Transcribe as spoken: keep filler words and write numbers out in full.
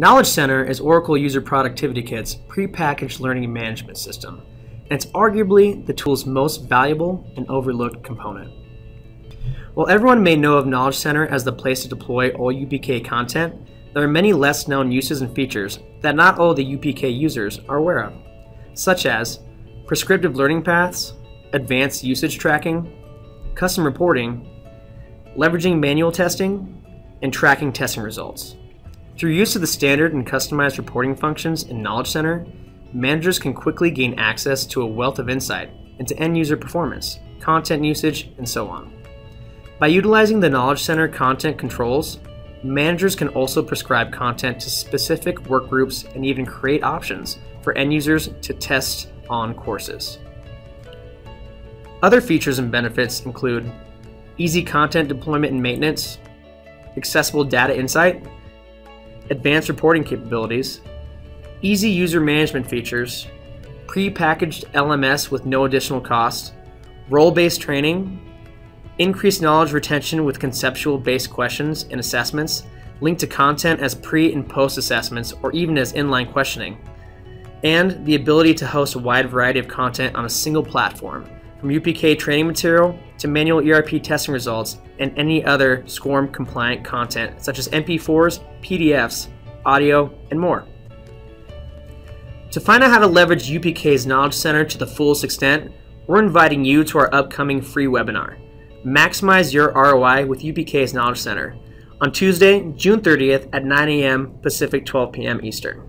Knowledge Center is Oracle User Productivity Kit's prepackaged learning management system, and it's arguably the tool's most valuable and overlooked component. While everyone may know of Knowledge Center as the place to deploy all U P K content, there are many less known uses and features that not all the U P K users are aware of, such as prescriptive learning paths, advanced usage tracking, custom reporting, leveraging manual testing, and tracking testing results. Through use of the standard and customized reporting functions in Knowledge Center, managers can quickly gain access to a wealth of insight into end-user performance, content usage, and so on. By utilizing the Knowledge Center content controls, managers can also prescribe content to specific work groups and even create options for end users to test on courses. Other features and benefits include easy content deployment and maintenance, accessible data insight, advanced reporting capabilities, easy user management features, pre-packaged L M S with no additional cost, role-based training, increased knowledge retention with conceptual-based questions and assessments linked to content as pre- and post-assessments or even as inline questioning, and the ability to host a wide variety of content on a single platform, from U P K training material to manual E R P testing results and any other SCORM-compliant content such as M P fours, P D Fs, audio, and more. To find out how to leverage U P K's Knowledge Center to the fullest extent, we're inviting you to our upcoming free webinar, Maximize Your R O I with U P K's Knowledge Center, on Tuesday, June thirtieth at nine A M Pacific, twelve P M Eastern.